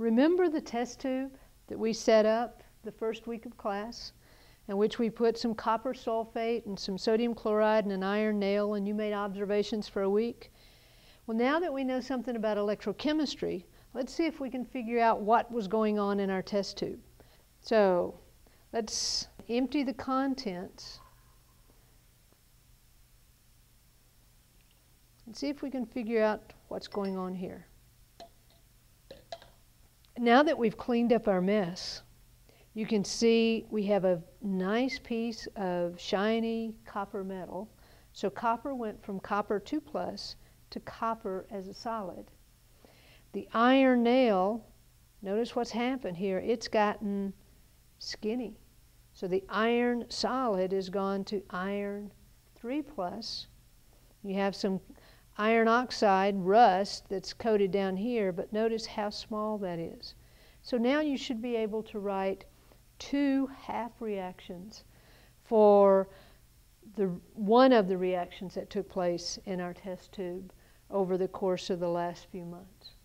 Remember the test tube that we set up the first week of class, in which we put some copper sulfate and some sodium chloride and an iron nail, and you made observations for a week? Well, now that we know something about electrochemistry, let's see if we can figure out what was going on in our test tube. So let's empty the contents and see if we can figure out what's going on here. Now that we've cleaned up our mess, you can see we have a nice piece of shiny copper metal. So copper went from copper 2 plus to copper as a solid. The iron nail, notice what's happened here, it's gotten skinny. So the iron solid has gone to iron 3 plus. You have some iron oxide rust that's coated down here, but notice how small that is. So now you should be able to write 2 half reactions for one of the reactions that took place in our test tube over the course of the last few months.